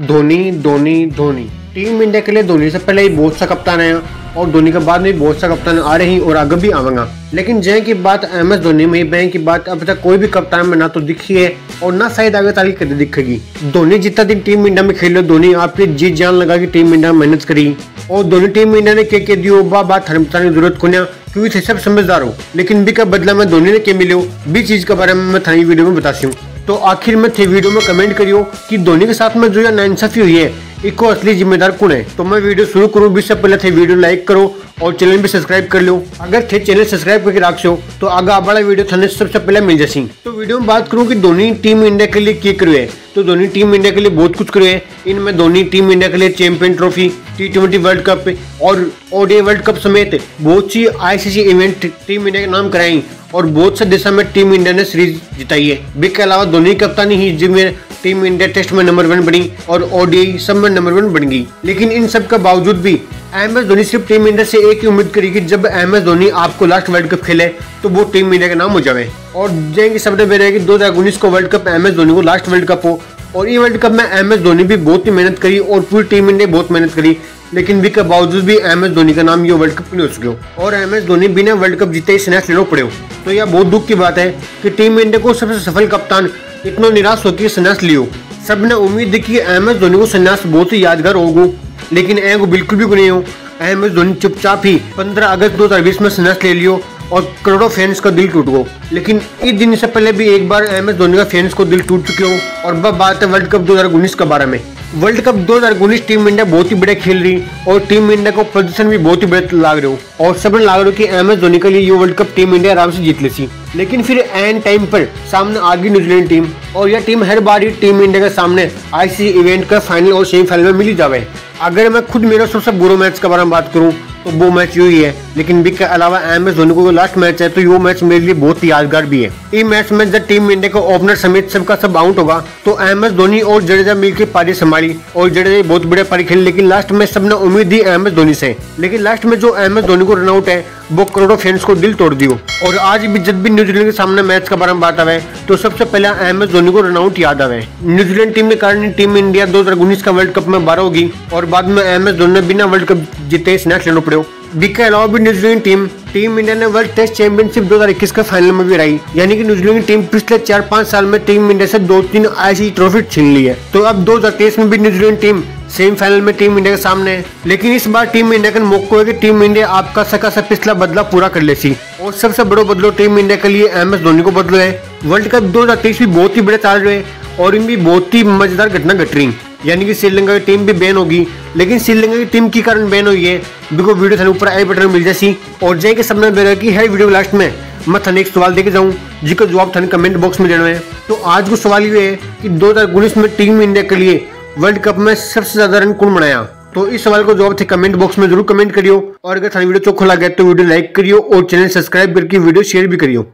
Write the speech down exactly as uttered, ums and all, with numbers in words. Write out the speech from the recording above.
Dhoni Dhoni Dhoni team India के लिए धोनी से पहले ही बहुत सा कप्तान आया और धोनी के बाद में बहुत सा कप्तान आ रही और आगे भी आवेगा, लेकिन जय की बात एम एस धोनी में बैंक की बात अब तक कोई भी कप्तान में ना तो दिखी है और ना शायद आगे तारीख कभी दिखेगी। धोनी जितना दिन टीम इंडिया में खेलो, धोनी आपकी जीत जान लगा कि टीम इंडिया मेहनत करी और धोनी टीम इंडिया ने क्या कह दियो बा बात हर बताने की जरूरत को ना, क्योंकि सब समझदार हो। लेकिन बी का बदला में धोनी ने क्या मिलो बी चीज के बारे में मैं थानी वीडियो में बताती हूँ। तो आखिर में थे वीडियो में कमेंट करियो कि धोनी के साथ में जो यह नाइंसाफी हुई है इसको असली जिम्मेदार कौन है। तो मैं वीडियो शुरू करूँ बीस से पहले थे वीडियो लाइक करो और चैनल भी सब्सक्राइब कर लो। अगर थे चैनल सब्सक्राइब करके राख सो तो आगे आप बड़ा वीडियो थाने सबसे पहले मिल जासी। तो वीडियो में बात करूँ की धोनी टीम इंडिया के लिए क्या करे है, तो धोनी टीम इंडिया के लिए बहुत कुछ करे है। इनमें धोनी टीम इंडिया के लिए champion trophy, T twenty world cup और ओडीआई वर्ल्ड कप समेत बहुत सी आईसीसी इवेंट टीम इंडिया के नाम कराई और बहुत से देशों में टीम इंडिया ने सीरीज जिताई है। इसके अलावा धोनी कप्तानी ही जिसमें टीम इंडिया टेस्ट में नंबर वन बनी और ओडीआई सब में नंबर वन बन गई। लेकिन इन सब के बावजूद भी एम एस धोनी सिर्फ टीम इंडिया से एक ही उम्मीद करी कि जब एम एस धोनी आपको लास्ट वर्ल्ड कप खेले तो वो टीम इंडिया का नाम हो जाए। और जैसे सबने बेरा कि दो हजार उन्नीस को world cup M S Dhoni को लास्ट वर्ल्ड कप हो और ये वर्ल्ड कप में एम एस धोनी भी बहुत ही मेहनत करी और पूरी टीम इंडिया बहुत मेहनत करी, लेकिन वी के बावजूद भी एम एस धोनी का नाम ये वर्ल्ड कप नहीं हो सको और एम एस धोनी बिना वर्ल्ड कप जीते ही स्नैच लेना पड़े। तो यह बहुत दुख की बात है कि टीम इंडिया को सबसे सफल कप्तान इतना निराश होकर संन्यास लियो। सबने उम्मीद थी कि एम एस धोनी को संन्यास बहुत ही यादगार होगा, लेकिन ए को बिल्कुल भी नहीं हो। एम एस धोनी चुपचाप ही पंद्रह अगस्त दो हजार बीस में संन्यास ले लियो और करोड़ों फैंस का दिल टूट गो। लेकिन इस दिन से पहले भी एक बार एम एस धोनी का फैंस को दिल टूट चुके हो और वह बात है वर्ल्ड कप दो हजार उन्नीस के बारे में। वर्ल्ड कप दो हजार उन्नीस टीम इंडिया बहुत ही बड़े खेल रही और टीम इंडिया को प्रदर्शन भी बहुत ही बड़े लाग रहे हो और सबने लाग रहे हो कि एम एस धोनी के लिए ये वर्ल्ड कप टीम इंडिया आराम से जीत लेती। लेकिन फिर एंड टाइम पर सामने आ गई न्यूजीलैंड टीम और यह टीम हर बार ही टीम इंडिया के सामने आईसीसी इवेंट का फाइनल और सेमीफाइनल में मिली जावे। अगर मैं खुद मेरा सबसे बुरा मैच के बारे में बात करूँ तो वो मैच यू ही है, लेकिन बी के अलावा एम एस धोनी को लास्ट मैच है तो यो मैच मेरे लिए बहुत ही यादगार भी है। इस मैच में जब टीम इंडिया का ओपनर समेत सबका सब आउट होगा तो एम एस धोनी और जडेजा मिलकर पारी संभाली और जडेजा बहुत बड़े पारी खेली, लेकिन लास्ट में सबने उम्मीद दी एम एस धोनी से, लेकिन लास्ट में जो एम एस धोनी को रनआउट है वो करोड़ों फैंस को दिल तोड़ दियो। और आज भी जब भी न्यूजीलैंड के सामने मैच के बारे में बात आवे तो सबसे पहले एम एस धोनी को रनआउट याद आवे। न्यूजीलैंड टीम के कारण टीम इंडिया दो हजार उन्नीस का वर्ल्ड कप में बारह होगी और बाद में एम एस धोनी ने बिना वर्ल्ड कप जीते स्नैच लेना पड़े। इसके अलावा भी न्यूजीलैंड टीम टीम इंडिया ने वर्ल्ड टेस्ट चैंपियनशिप दो हजार इक्कीस के फाइनल में भी हराई, यानी कि न्यूजीलैंड टीम पिछले चार पाँच साल में टीम इंडिया से दो तीन आईसीसी ट्रॉफी छीन ली है। तो अब दो हजार तेईस में भी न्यूजीलैंड टीम सेमीफाइनल में टीम इंडिया के सामने है, लेकिन इस बार टीम इंडिया का मौका है कि टीम इंडिया आपका सका सा पिछला बदला पूरा कर लेती और सबसे बड़ा बदलो टीम इंडिया के लिए एम एस धोनी को बदलो है। वर्ल्ड कप दो हजार तेईस भी बहुत ही बड़े चाल रहे और इनमें बहुत ही मजेदार घटना घट रही, यानी कि श्रीलंका की टीम भी बैन होगी, लेकिन श्रीलंका की टीम के कारण बैन हुई है। बिको वीडियो थाने ऊपर आई बटन मिल जासी और जय के सबने बेरा की हर वीडियो लास्ट में मैं थाने एक सवाल देके जाऊँ जिसका जवाब थाने कमेंट बॉक्स में देना है। तो आज को सवाल ये है कि दो हजार उन्नीस में टीम इंडिया के लिए वर्ल्ड कप में सबसे ज्यादा रन कौन बनाया, तो इस सवाल को जवाब थे कमेंट बॉक्स में जरूर कमेंट करियो। और अगर थाने वीडियो चोखो लगा तो वीडियो लाइक करियो और चैनल सब्सक्राइब करके वीडियो शेयर भी करियो।